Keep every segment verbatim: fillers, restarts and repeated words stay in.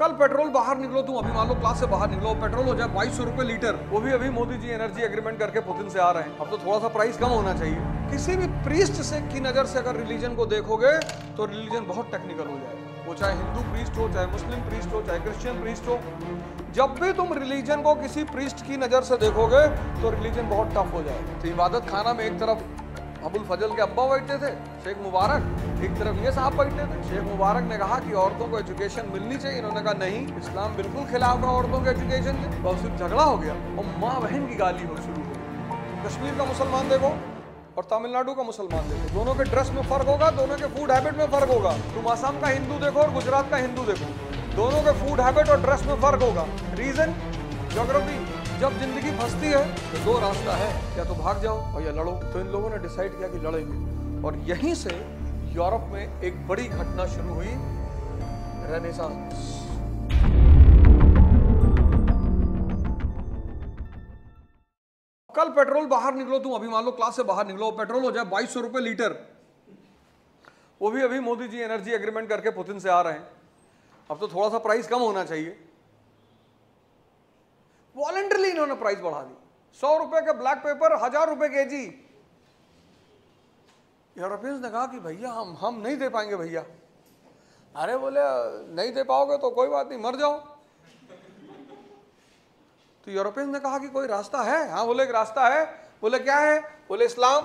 कल पेट्रोल बाहर निकलो, तुम अभी मान लो क्लास से बाहर निकलो, पेट्रोल हो जाए बाईस सौ रुपए लीटर, वो भी अभी मोदी जी एनर्जी एग्रीमेंट करके पुतिन से आ रहे हैं। अब तो थोड़ा सा प्राइस कम होना चाहिए। किसी भी प्रीस्ट से की नजर से अगर रिलीजन को देखोगे तो रिलीजन बहुत टेक्निकल हो जाएगा, वो चाहे हिंदू प्रीस्ट हो, चाहे मुस्लिम प्रीस्ट हो, चाहे क्रिश्चियन प्रीस्ट हो। जब भी तुम रिलीजन को किसी प्रीस्ट की नजर से देखोगे तो रिलीजन बहुत टफ हो जाएगा। तो इबादत खाना में एक तरफ अबुल फजल के अब्बा बैठते थे, शेख मुबारक, एक तरफ ये साहब बैठते थे। शेख मुबारक ने कहा कि औरतों को एजुकेशन मिलनी चाहिए, इन्होंने कहा नहीं, इस्लाम बिल्कुल खिलाफ है औरतों के एजुकेशन के। बहुत सिर्फ झगड़ा हो गया और माँ बहन की गाली हो शुरू हो गई। कश्मीर का मुसलमान देखो और तमिलनाडु का मुसलमान देखो, दोनों के ड्रेस में फर्क होगा, दोनों के फूड हैबिट में फर्क होगा। तुम आसाम का हिंदू देखो और गुजरात का हिंदू देखो, दोनों के फूड हैबिट और ड्रेस में फर्क होगा। Region geography. जब जिंदगी फंसती है तो दो रास्ता है, या तो भाग जाओ और या लड़ो। तो इन लोगों ने डिसाइड किया कि लड़ेंगे और यहीं से यूरोप में एक बड़ी घटना शुरू हुई, रेनेसांस। कल पेट्रोल बाहर निकलो, तुम अभी मान लो क्लास से बाहर निकलो, पेट्रोल हो जाए बाईस सौ रुपए लीटर, वो भी अभी मोदी जी एनर्जी एग्रीमेंट करके पुतिन से आ रहे हैं। अब तो थोड़ा सा प्राइस कम होना चाहिए। वॉलेंटरली इन्होंने प्राइस बढ़ा दी, सौ रुपए के ब्लैक पेपर हजार रुपए के जी। यूरोपियंस ने कहा कि भैया हम हम नहीं दे पाएंगे भैया। अरे बोले नहीं दे पाओगे तो कोई बात नहीं, मर जाओ। तो यूरोपियंस ने कहा कि कोई रास्ता है? हाँ बोले एक रास्ता है। बोले क्या है? बोले इस्लाम,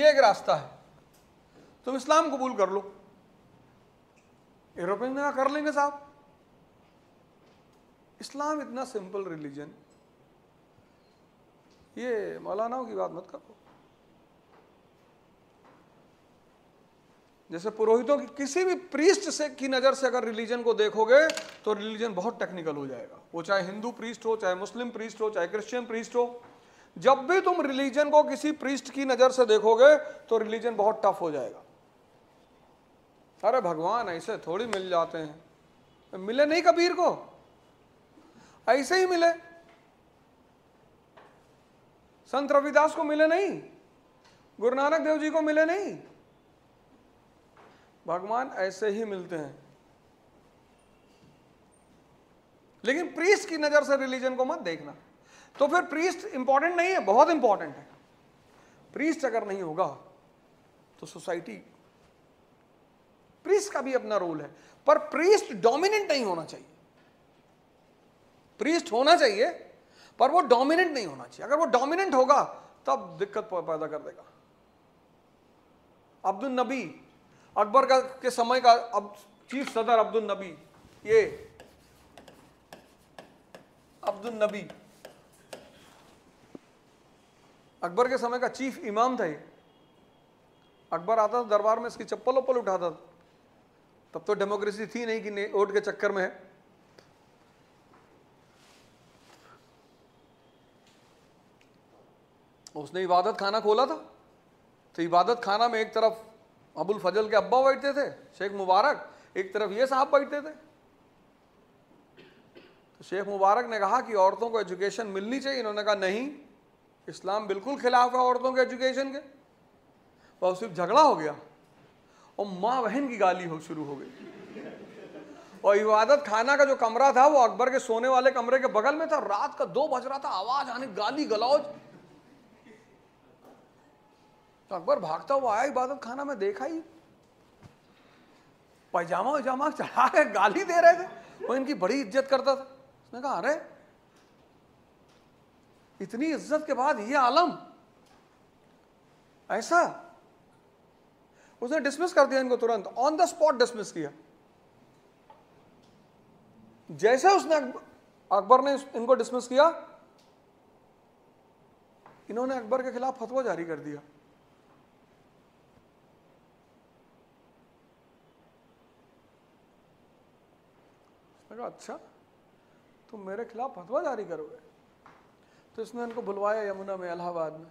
ये एक रास्ता है, तुम इस्लाम कबूल कर लो। यूरोपियंस ने कहा कर लेंगे साहब। इस्लाम इतना सिंपल रिलीजन, ये मौलानाओं की बात मत करो। जैसे पुरोहितों की, किसी भी प्रीस्ट से की नज़र से अगर रिलीजन को देखोगे तो रिलीजन बहुत टेक्निकल हो जाएगा, वो चाहे हिंदू प्रीस्ट हो, चाहे मुस्लिम प्रीस्ट हो, चाहे क्रिश्चियन प्रीस्ट हो। जब भी तुम रिलीजन को किसी प्रीस्ट की नज़र से देखोगे तो रिलीजन बहुत टफ हो जाएगा। अरे भगवान ऐसे थोड़ी मिल जाते हैं, मिले नहीं कबीर को, ऐसे ही मिले। संत रविदास को मिले नहीं, गुरु नानक देव जी को मिले नहीं, भगवान ऐसे ही मिलते हैं। लेकिन प्रीस्ट की नजर से रिलीजन को मत देखना। तो फिर प्रीस्ट इंपॉर्टेंट नहीं है? बहुत इंपॉर्टेंट है। प्रीस्ट अगर नहीं होगा तो सोसाइटी, प्रीस्ट का भी अपना रोल है, पर प्रीस्ट डोमिनेंट नहीं होना चाहिए। प्रीस्ट होना चाहिए पर वो डोमिनेंट नहीं होना चाहिए। अगर वो डोमिनेंट होगा तब दिक्कत पैदा कर देगा। अब्दुल नबी, अकबर का के समय का अब चीफ सदर अब्दुल नबी, ये अब्दुल नबी अकबर के समय का चीफ इमाम था। अकबर आता था दरबार में, इसकी चप्पल वप्पल उठाता था। तब तो डेमोक्रेसी थी नहीं कि वोट के चक्कर में है। उसने इबादत खाना खोला था, तो इबादत खाना में एक तरफ अबुल फजल के अब्बा बैठते थे, शेख मुबारक, एक तरफ ये साहब बैठते थे। तो शेख मुबारक ने कहा कि औरतों को एजुकेशन मिलनी चाहिए, इन्होंने कहा नहीं, इस्लाम बिल्कुल खिलाफ है औरतों के एजुकेशन के। और सिर्फ झगड़ा हो गया और माँ बहन की गाली हो शुरू हो गई। और इबादत खाना का जो कमरा था वो अकबर के सोने वाले कमरे के बगल में था। रात का दो बज रहा था, आवाज आने, गाली गलौज। तो अकबर भागता हुआ आया इबादत खाना में, देखा ही पैजामा वजामा चढ़ा के गाली दे रहे थे। वो इनकी बड़ी इज्जत करता था। उसने कहा अरे इतनी इज्जत के बाद ये आलम, ऐसा। उसने डिसमिस कर दिया इनको तुरंत, ऑन द स्पॉट डिसमिस किया। जैसे उसने अकबर ने इनको डिसमिस किया, इन्होंने अकबर के खिलाफ फतवा जारी कर दिया। अच्छा तुम मेरे खिलाफ फतवा जारी करोगे? तो इसने इनको बुलवाया यमुना में, इलाहाबाद में।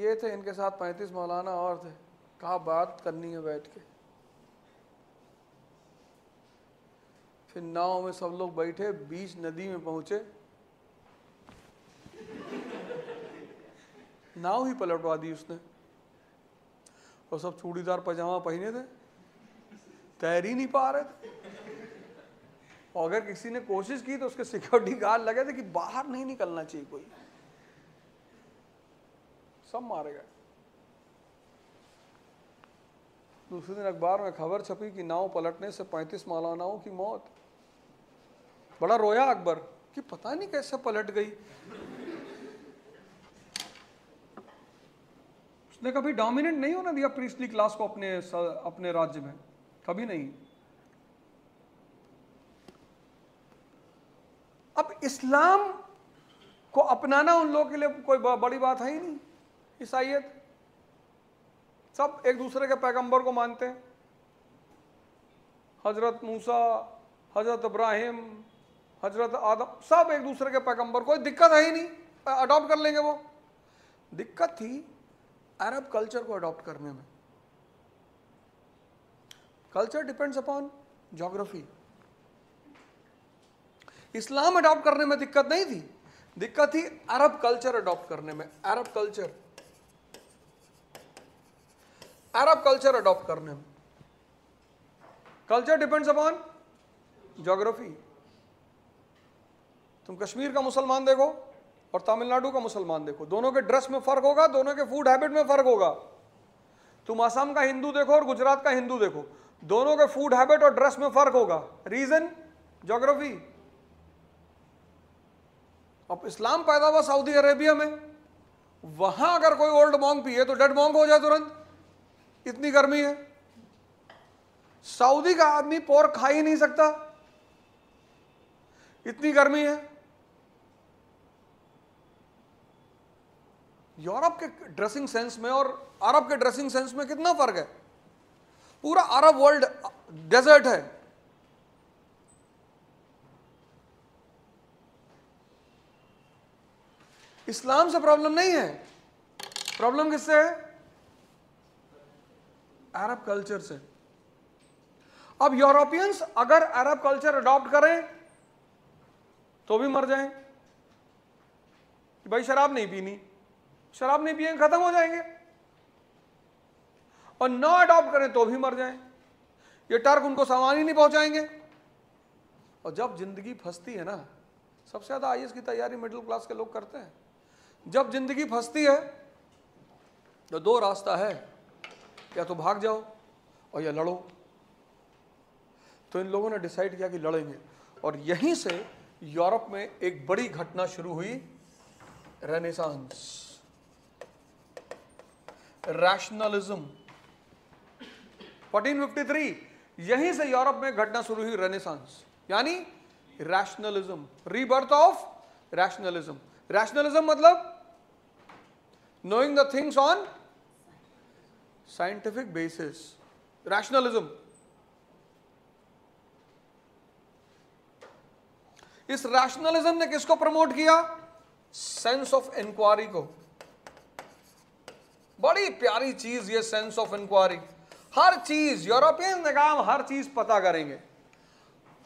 ये थे, इनके साथ पैंतीस मौलाना और थे। कहा बात करनी है बैठ के। फिर नाव में सब लोग बैठे, बीच नदी में पहुंचे, नाव ही पलटवा दी उसने। और सब चूड़ीदार पजामा पहने थे, तैर ही नहीं पा रहे थे। और अगर किसी ने कोशिश की तो उसके सिक्योरिटी गार्ड लगे थे कि बाहर नहीं निकलना चाहिए, कोई सब मारे गए। दूसरे दिन अखबार में खबर छपी कि नाव पलटने से पैंतीस मौलानाओं की मौत। बड़ा रोया अकबर कि पता नहीं कैसे पलट गई। उसने कभी डोमिनेंट नहीं होना दिया प्रीस्टली क्लास को अपने अपने राज्य में, कभी नहीं। अब इस्लाम को अपनाना उन लोगों के लिए कोई बड़ी बात है ही नहीं। ईसाईयत, सब एक दूसरे के पैगंबर को मानते हैं, हजरत मूसा, हजरत इब्राहिम, हजरत आदम, सब एक दूसरे के पैगंबर, कोई दिक्कत है ही नहीं, अडॉप्ट कर लेंगे। वो दिक्कत थी अरब कल्चर को अडॉप्ट करने में। Culture depends upon geography. इस्लाम अडॉप्ट करने में दिक्कत नहीं थी, दिक्कत थी अरब कल्चर अडॉप्ट करने में। अरब कल्चर अरब कल्चर अडॉप्ट करने में कल्चर डिपेंड्स अपॉन ज्योग्राफी। तुम कश्मीर का मुसलमान देखो और तमिलनाडु का मुसलमान देखो, दोनों के ड्रेस में फर्क होगा, दोनों के फूड हैबिट में फर्क होगा। तुम असम का हिंदू देखो और गुजरात का हिंदू देखो, दोनों के फूड हैबिट और ड्रेस में फर्क होगा। Region geography. अब इस्लाम पैदा हुआ सऊदी अरेबिया में, वहां अगर कोई ओल्ड मॉन्ग पिए तो डेड मॉन्ग हो जाए तुरंत, इतनी गर्मी है। सऊदी का आदमी पोर्क खा ही नहीं सकता, इतनी गर्मी है। यूरोप के ड्रेसिंग सेंस में और अरब के ड्रेसिंग सेंस में कितना फर्क है। पूरा अरब वर्ल्ड डेजर्ट है। इस्लाम से प्रॉब्लम नहीं है, प्रॉब्लम किससे है? अरब कल्चर से। अब यूरोपियंस अगर अरब कल्चर अडॉप्ट करें तो भी मर जाएं कि भाई शराब नहीं पीनी, शराब नहीं पिएंगे खत्म हो जाएंगे, और ना अडॉप्ट करें तो भी मर जाएं। ये टर्क उनको सामान ही नहीं पहुंचाएंगे। और जब जिंदगी फंसती है ना, सबसे ज्यादा आईएएस की तैयारी मिडिल क्लास के लोग करते हैं। जब जिंदगी फंसती है तो दो रास्ता है, या तो भाग जाओ और या लड़ो। तो इन लोगों ने डिसाइड किया कि लड़ेंगे, और यहीं से यूरोप में एक बड़ी घटना शुरू हुई, renaissance, rationalism. Fourteen fifty three, यहीं से यूरोप में घटना शुरू हुई, रेनेसांस यानी rationalism, rebirth of rationalism. Rationalism मतलब knowing the things on scientific basis, rationalism. इस रैशनलिज्म ने किसको प्रमोट किया? सेंस ऑफ इंक्वायरी को। बड़ी प्यारी चीज ये सेंस ऑफ इंक्वायरी। हर चीज, यूरोपियन ने काम हर चीज पता करेंगे,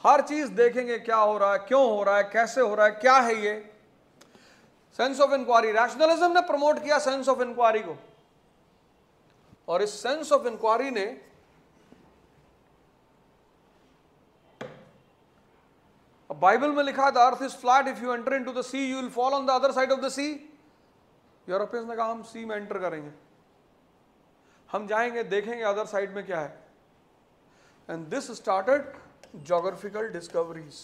हर चीज देखेंगे क्या हो रहा है, क्यों हो रहा है, कैसे हो रहा है, क्या है ये सेंस ऑफ इंक्वायरी। रैशनलिज्म ने प्रमोट किया सेंस ऑफ इंक्वायरी को, और इस सेंस ऑफ इंक्वायरी ने बाइबल में लिखा था, earth is flat, if you enter into the sea you will fall on the other side of the sea. Europeans ने कहा हम सी में एंटर करेंगे, हम जाएंगे देखेंगे अदर साइड में क्या है। And this started geographical discoveries,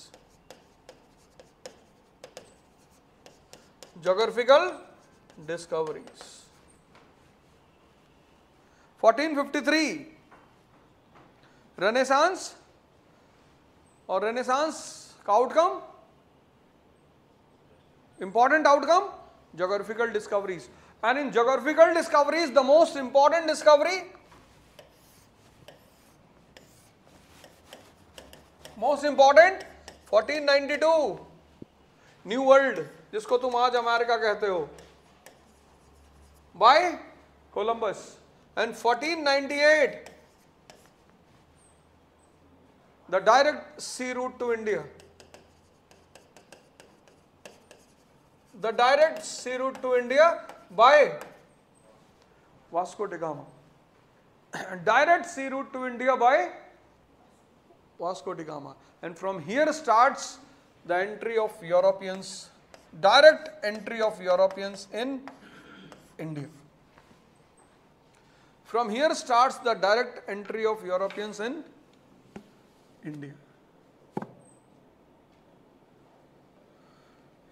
geographical discoveries. Fourteen fifty three renaissance, और रेनेसांस का outcome, important outcome, geographical discoveries. And in geographical discoveries the most important discovery, most important fourteen ninety two, new world, जिसको तुम आज America कहते हो, by Columbus. And fourteen ninety eight The direct sea route to India, the direct sea route to India by Vasco de Gama, direct sea route to India by Vasco de Gama, and from here starts the entry of Europeans, direct entry of Europeans in India. From here starts the direct entry of Europeans in India.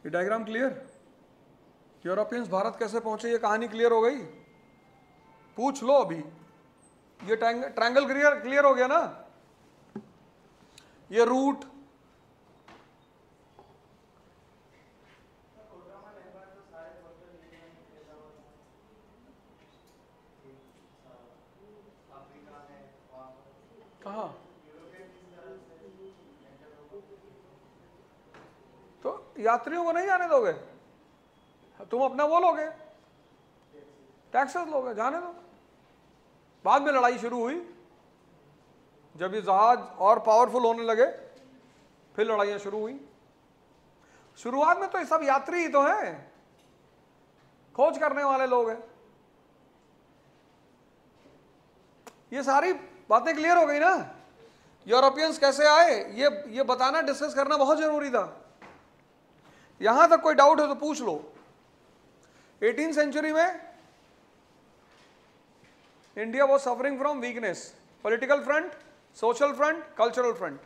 ये diagram clear? Europeans Bharat कैसे पहुंचे ये कहानी clear हो गई? पूछ लो अभी। ये ट्रायंगल क्लियर क्लियर हो गया ना? ये रूट, कहाँ? तो यात्रियों को नहीं आने दोगे, तुम अपना वो लोगे, टैक्सेस लोगे, जाने दो। बाद में लड़ाई शुरू हुई, जब ये जहाज और पावरफुल होने लगे फिर लड़ाइयाँ शुरू हुई। शुरुआत में तो ये सब यात्री ही तो हैं, खोज करने वाले लोग हैं। ये सारी बातें क्लियर हो गई ना? यूरोपियंस कैसे आए ये ये बताना, डिस्कस करना बहुत जरूरी था। यहां तक कोई डाउट हो तो पूछ लो। एटीन सेंचुरी में India was suffering from weakness, political front, social front, cultural front.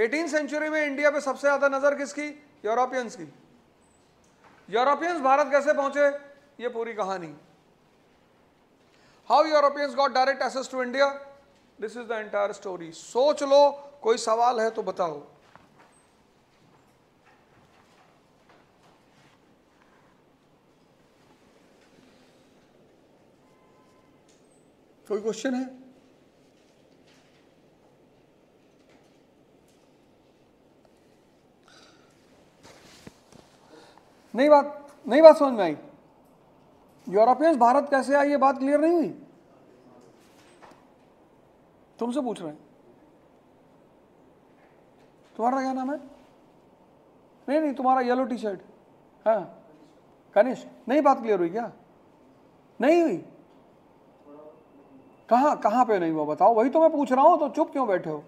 Eighteen century में इंडिया पे सबसे ज्यादा नजर किसकी? यूरोपियंस की। यूरोपियंस भारत कैसे पहुंचे ये पूरी कहानी। How Europeans got direct access to India? This is the entire story. सोच लो, कोई सवाल है तो बताओ। कोई क्वेश्चन है? नहीं बात नहीं बात समझ में आई? यूरोपियंस भारत कैसे आए ये बात क्लियर नहीं हुई? तुमसे पूछ रहे हैं। तुम्हारा क्या नाम है? नहीं नहीं तुम्हारा येलो टी शर्ट, हाँ कनिष्क। नहीं बात क्लियर हुई क्या? नहीं हुई? कहाँ कहाँ पे नहीं हुआ बताओ? वही तो मैं पूछ रहा हूं, तो चुप क्यों बैठे हो?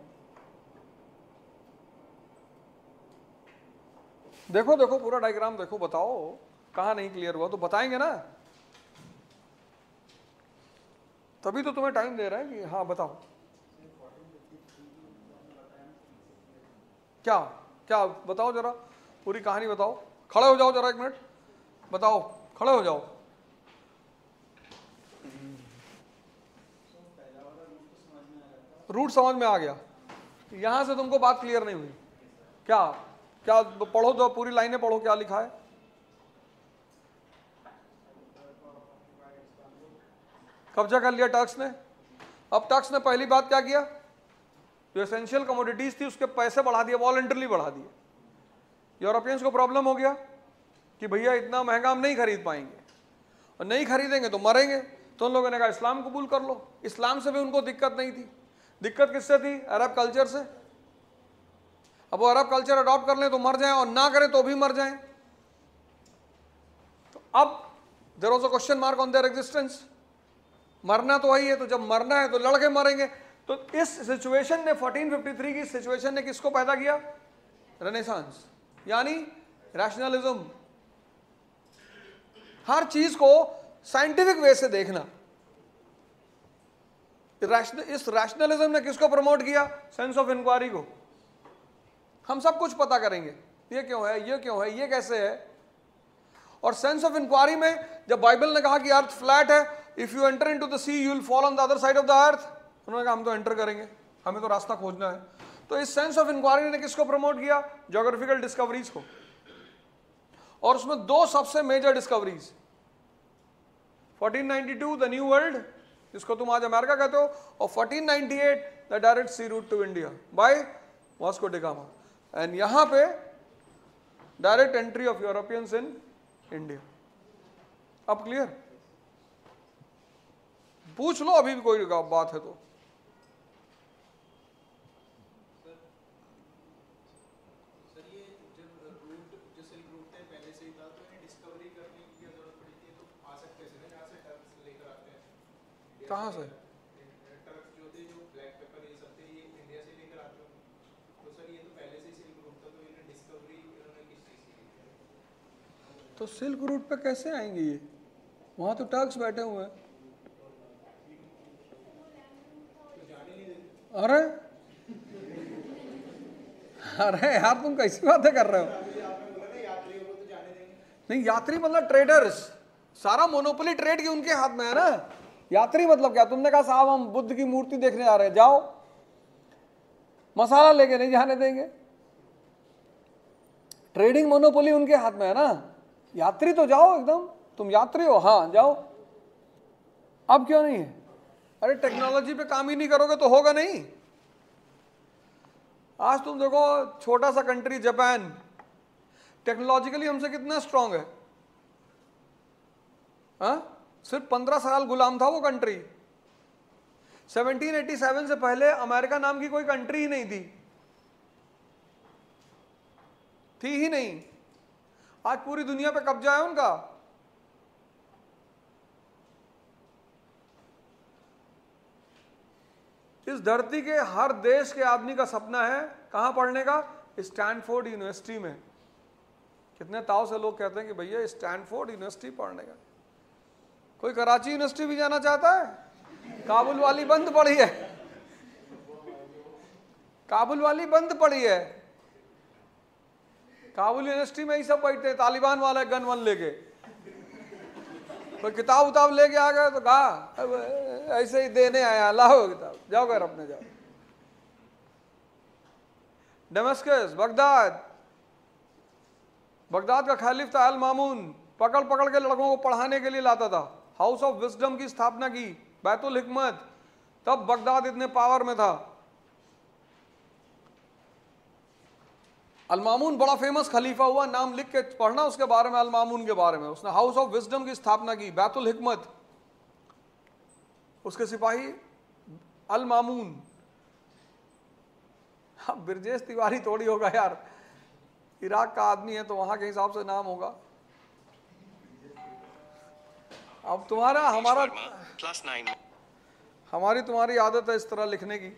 देखो देखो पूरा डायग्राम देखो, बताओ कहाँ नहीं क्लियर हुआ तो बताएंगे ना, तभी तो तुम्हें टाइम दे रहा है कि हाँ बताओ। क्या क्या बताओ जरा, पूरी कहानी बताओ। खड़े हो जाओ जरा एक मिनट, बताओ, खड़े हो जाओ। रूट समझ में आ गया, यहां से तुमको बात क्लियर नहीं हुई क्या? क्या पढ़ो तो, पूरी लाइनें पढ़ो क्या लिखा है। कब्जा कर लिया टर्क्स ने। अब टर्क्स ने पहली बात क्या किया? जो एसेंशियल कमोडिटीज थी उसके पैसे बढ़ा दिए, वॉलंटरली बढ़ा दिए। यूरोपियंस को प्रॉब्लम हो गया कि भैया इतना महंगा हम नहीं खरीद पाएंगे, और नहीं खरीदेंगे तो मरेंगे। तो उन लोगों ने कहा इस्लाम कबूल कर लो। इस्लाम से भी उनको दिक्कत नहीं थी, दिक्कत किससे थी? अरब कल्चर से। अब वो अरब कल्चर अडॉप्ट कर लें तो मर जाएं, और ना करें तो भी मर जाएं। तो अब there was a question mark on their existence. मरना तो वही है, तो जब मरना है तो लड़के मरेंगे। तो इस सिचुएशन ने, चौदह सौ तिरपन की सिचुएशन ने किसको पैदा किया? रेनेसांस, यानी रैशनलिज्म। हर चीज को साइंटिफिक वे से देखना। इस रैशनलिज्म ने किसको प्रमोट किया? सेंस ऑफ इंक्वायरी को। हम सब कुछ पता करेंगे, ये क्यों है, ये क्यों है, ये कैसे है। और सेंस ऑफ इंक्वायरी में जब बाइबल ने कहा कि अर्थ फ्लैट है, if you enter into the sea you will fall on the other side of the earth, उन्होंने कहा हम तो एंटर करेंगे, हमें तो रास्ता खोजना है। तो इस सेंस ऑफ इंक्वायरी ने किसको प्रमोट किया? ज्योग्राफिकल डिस्कवरीज को। और उसमें दो सबसे major discoveries, fourteen ninety two the new world जिसको तुम आज अमेरिका कहते हो, और fourteen ninety eight the direct sea route to India by Vasco de Gama. And यहां पे direct entry of Europeans in India. अब क्लियर? पूछ लो अभी भी कोई बात है तो। सर ये जब रूट, जो सिल्क रूट है पहले से ही था, तो ये डिस्कवरी करने की जरूरत पड़ी थी, तो आ सकते थे ना यहाँ से टर्क्स लेकर आते हैं। कहाँ से? टर्क्स जो थे, जो ब्लैक पेपर ये सब थे, ये तो सिल्क रूट पे कैसे आएंगे ये? वहाँ तो टर्क्स बैठे हुए हैं। अरे अरे यार तुम कैसी बातें कर रहे हो? नहीं यात्री मतलब ट्रेडर्स, सारा मोनोपोली ट्रेड की उनके हाथ में है ना। यात्री मतलब क्या? तुमने कहा साहब हम बुद्ध की मूर्ति देखने जा रहे हैं, जाओ, मसाला लेके नहीं जाने देंगे। ट्रेडिंग मोनोपोली उनके हाथ में है ना। यात्री तो जाओ, एकदम तुम यात्री हो, हाँ जाओ। अब क्यों नहीं है? अरे टेक्नोलॉजी पे काम ही नहीं करोगे तो होगा नहीं। आज तुम देखो छोटा सा कंट्री जापान टेक्नोलॉजिकली हमसे कितना स्ट्रांग है, हाँ? सिर्फ पंद्रह साल गुलाम था वो कंट्री। सेवनटीन एटी सेवन से पहले अमेरिका नाम की कोई कंट्री ही नहीं थी, थी ही नहीं। आज पूरी दुनिया पे कब्जा है उनका। इस धरती के हर देश के आदमी का सपना है कहाँ पढ़ने का? स्टैनफोर्ड यूनिवर्सिटी में। कितने ताव से लोग कहते हैं कि भैया स्टैनफोर्ड यूनिवर्सिटी पढ़ने का। कोई कराची यूनिवर्सिटी भी जाना चाहता है? काबुल वाली बंद पड़ी है, काबुल वाली बंद पड़ी है। काबुल यूनिवर्सिटी में ही सब बैठते हैं, तालिबान वाला गन वन लेके। कोई किताब उताब लेके आ गया तो कहा ऐसे ही देने आया, लाओ किताब, जाओ घर अपने जाओ। दमिश्क, बगदाद, बगदाद का खलीफ था अल मामून, पकड़ पकड़ के लड़कों को पढ़ाने के लिए लाता था। हाउस ऑफ विजडम की स्थापना की, बैतुल हिकमत। तब बगदाद इतने पावर में था। अल मामून बड़ा फेमस खलीफा हुआ, नाम लिख के पढ़ना उसके बारे में, अल मामून के बारे में। उसने हाउस ऑफ विजडम की स्थापना की, बैतुल हिकमत। उसके सिपाही अल मामून। अब ब्रजेश तिवारी थोड़ी होगा यार, इराक का आदमी है तो वहां के हिसाब से नाम होगा। अब तुम्हारा हमारा हमारी तुम्हारी आदत है इस तरह लिखने की।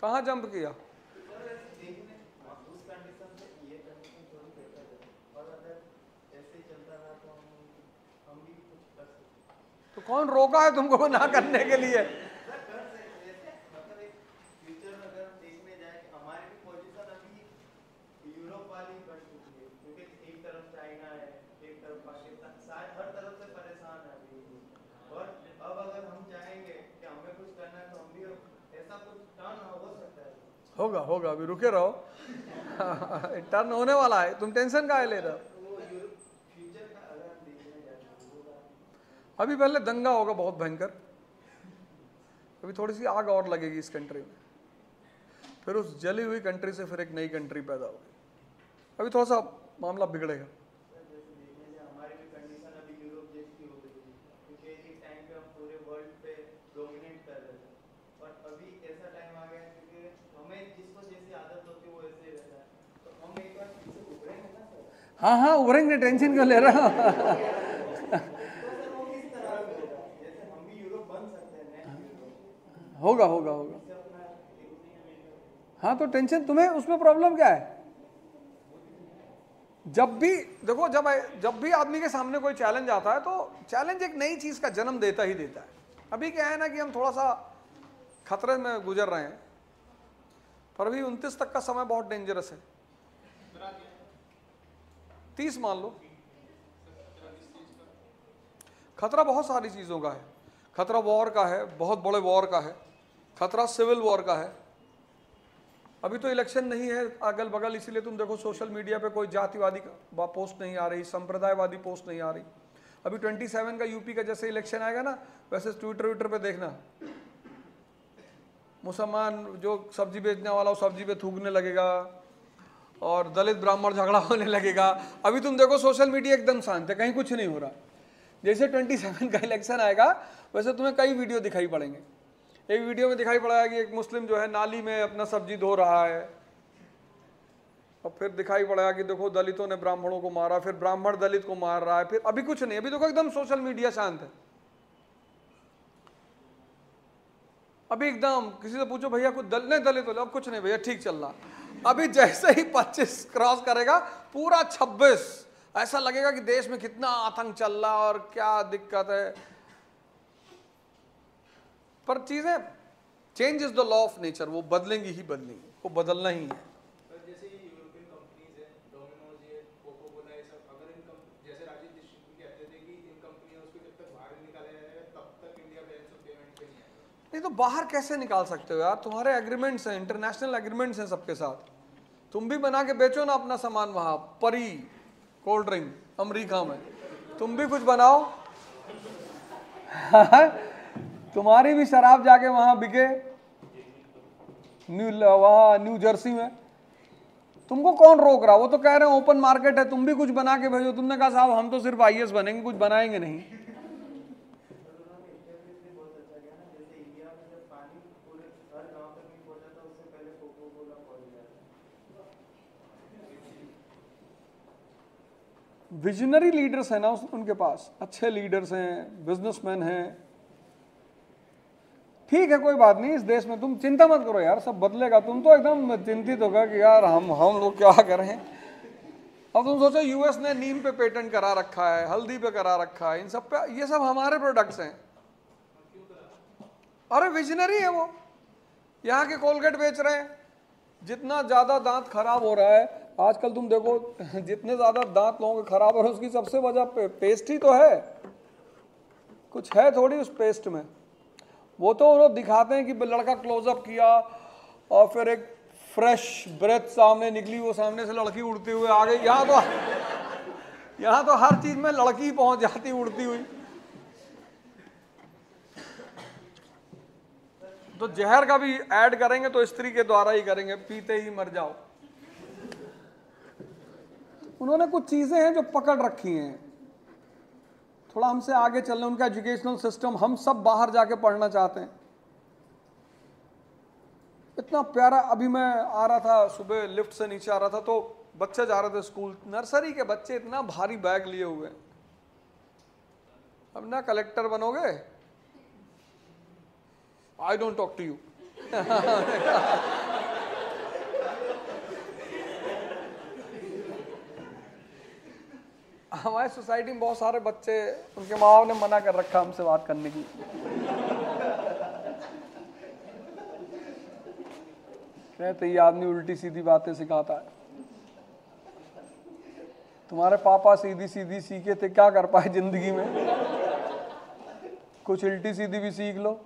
कहाँ जंप किया? तो कौन रोका है तुमको ना करने के लिए? होगा होगा, अभी रुके रहो। टर्न होने वाला है, तुम टेंशन काहे ले रहे हो? अभी पहले दंगा होगा बहुत भयंकर, अभी थोड़ी सी आग और लगेगी इस कंट्री में, फिर उस जली हुई कंट्री से फिर एक नई कंट्री पैदा होगी। अभी थोड़ा सा मामला बिगड़ेगा। हाँ हाँ उभरेंगे, टेंशन क्यों ले रहा हूँ? होगा होगा होगा, हाँ। तो टेंशन तुम्हें, उसमें प्रॉब्लम क्या है? जब भी देखो, जब जब भी आदमी के सामने कोई चैलेंज आता है तो चैलेंज एक नई चीज़ का जन्म देता ही देता है। अभी क्या है ना कि हम थोड़ा सा खतरे में गुजर रहे हैं, पर अभी उनतीस तक का समय बहुत डेंजरस है। तीस मान लो, खतरा बहुत सारी चीज़ों का है। खतरा वॉर का है, बहुत बड़े वॉर का है। खतरा सिविल वॉर का है। अभी तो इलेक्शन नहीं है अगल बगल, इसीलिए तुम देखो सोशल मीडिया पे कोई जातिवादी पोस्ट नहीं आ रही, संप्रदायवादी पोस्ट नहीं आ रही। अभी सत्ताईस का यूपी का जैसे इलेक्शन आएगा ना, वैसे ट्विटर व्विटर पे देखना मुसलमान जो सब्जी बेचने वाला वो सब्जी पे थूकने लगेगा और दलित ब्राह्मण झगड़ा होने लगेगा। अभी तुम देखो सोशल मीडिया एकदम शांत है, कहीं कुछ नहीं हो रहा। जैसे सत्ताईस का इलेक्शन आएगा वैसे तुम्हें कई वीडियो दिखाई पड़ेंगे। एक वीडियो में दिखाई पड़ा है कि एक मुस्लिम जो है नाली में अपना सब्जी धो रहा है, और फिर दिखाई पड़ा कि देखो दलितों ने ब्राह्मणों को मारा, फिर ब्राह्मण दलित को मार रहा है, फिर अभी कुछ नहीं, अभी देखो एकदम सोशल मीडिया शांत है। अभी एकदम किसी से पूछो भैया कुछ दल नहीं दलित हो, अब कुछ नहीं भैया ठीक चल रहा। अभी जैसे ही पच्चीस क्रॉस करेगा पूरा छब्बीस, ऐसा लगेगा कि देश में कितना आतंक चल रहा और क्या दिक्कत है। पर चीजें change is the law of nature, वो बदलेंगी ही बदलेंगी, वो बदलना ही है। नहीं तो बाहर कैसे निकाल सकते हो यार, तुम्हारे एग्रीमेंट्स हैं, इंटरनेशनल एग्रीमेंट्स हैं सबके साथ। तुम भी बना के बेचो ना अपना सामान वहाँ परी कोल्ड ड्रिंक अमेरिका में, तुम भी कुछ बनाओ तुम्हारी भी शराब जाके वहाँ बिके न्यू वहाँ न्यू जर्सी में, तुमको कौन रोक रहा? वो तो कह रहे हैं ओपन मार्केट है, तुम भी कुछ बना के भेजो। तुमने कहा साहब हम तो सिर्फ आई ए एस बनेंगे, कुछ बनाएंगे नहीं। विजनरी लीडर्स हैं ना उनके पास, अच्छे लीडर्स हैं, बिजनेसमैन हैं। ठीक है कोई बात नहीं, इस देश में तुम चिंता मत करो यार, सब बदलेगा। तुम तो एकदम चिंतित होगा कि यार हम हम लोग क्या करें। अब तुम सोचो यूएस ने नीम पे पेटेंट करा रखा है, हल्दी पे करा रखा है, इन सब पे, ये सब हमारे प्रोडक्ट्स हैं। अरे विजनरी है वो, यहाँ के कोलगेट बेच रहे हैं। जितना ज़्यादा दांत खराब हो रहा है आजकल, तुम देखो जितने ज़्यादा दांत लोगों के खराब हो रहे हैं उसकी सबसे वजह पे, पेस्ट ही तो है, कुछ है थोड़ी उस पेस्ट में। वो तो वो दिखाते हैं कि लड़का क्लोजअप किया और फिर एक फ्रेश ब्रेथ सामने निकली, वो सामने से लड़की उड़ती हुई आ गई। यहाँ तो यहाँ तो हर चीज़ में लड़की पहुँच जाती उड़ती हुई। तो जहर का भी ऐड करेंगे तो स्त्री के द्वारा ही करेंगे, पीते ही मर जाओ। उन्होंने कुछ चीजें हैं जो पकड़ रखी हैं, थोड़ा हमसे आगे चलने। उनका एजुकेशनल सिस्टम, हम सब बाहर जाके पढ़ना चाहते हैं। इतना प्यारा, अभी मैं आ रहा था सुबह, लिफ्ट से नीचे आ रहा था तो बच्चे जा रहे थे स्कूल, नर्सरी के बच्चे इतना भारी बैग लिए हुए। अब ना कलेक्टर बनोगे, I don't talk to you. हमारे सोसाइटी में बहुत सारे बच्चे, उनके माँ बाप ने मना कर रखा हमसे बात करने की। कहते ये आदमी उल्टी सीधी बातें सिखाता है। तुम्हारे पापा सीधी सीधी सीखे थे, क्या कर पाए जिंदगी में? कुछ उल्टी सीधी भी सीख लो।